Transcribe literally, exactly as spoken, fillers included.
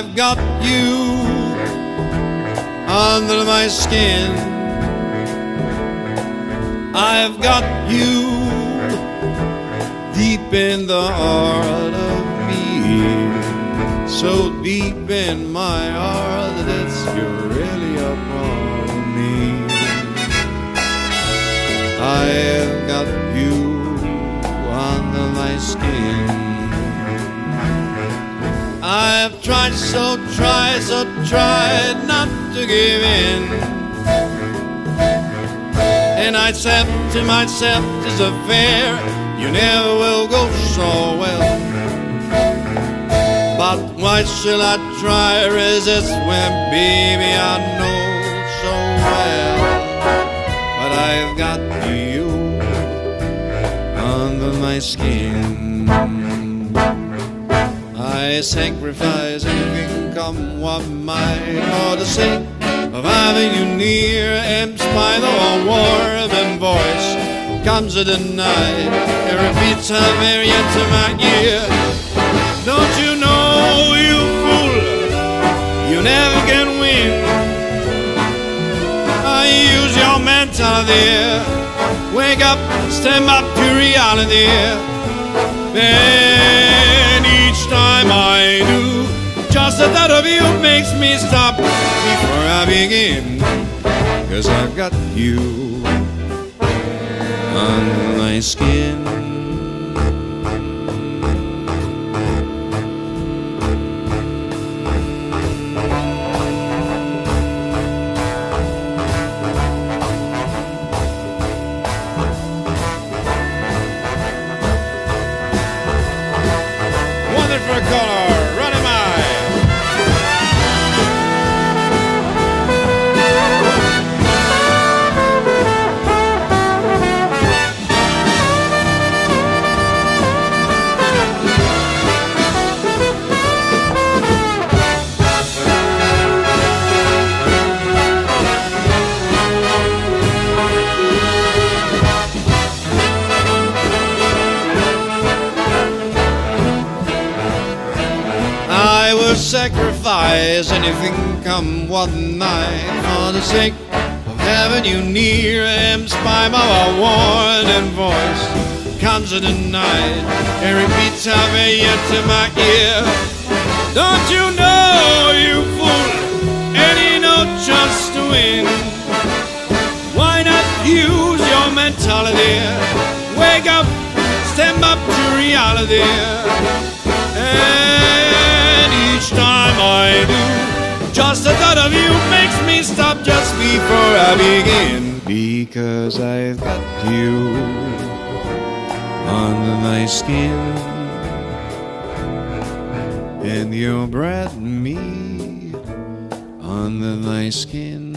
I've got you under my skin. I've got you deep in the heart of me, so deep in my heart that it's really upon me. I've got you under my skin. I've tried, so tried, so tried not to give in. And I said to myself, "'Tis a fair, you never will go so well. But why should I try resist when, baby, I know so well? But I've got you under my skin. I sacrifice anything come what might, for the sake of having you near. In spite of a warm voice comes of the night, it repeats her variant to my ear. Don't you know, you fool, you never can win. I use your mentality. Wake up, stand up to reality. Hey, time I do, just the thought of you makes me stop before I begin, 'cause I've got you on my skin. Sacrifice anything come what night, for the sake of having you near. In spite of a warning voice comes in the night, it repeats over yet to my ear. Don't you know, you fool, any no chance to win. Why not use your mentality? Wake up, stand up to reality. And each time I do, just the thought of you makes me stop just before I begin, because I've got you under my skin. And your breath and me under my skin.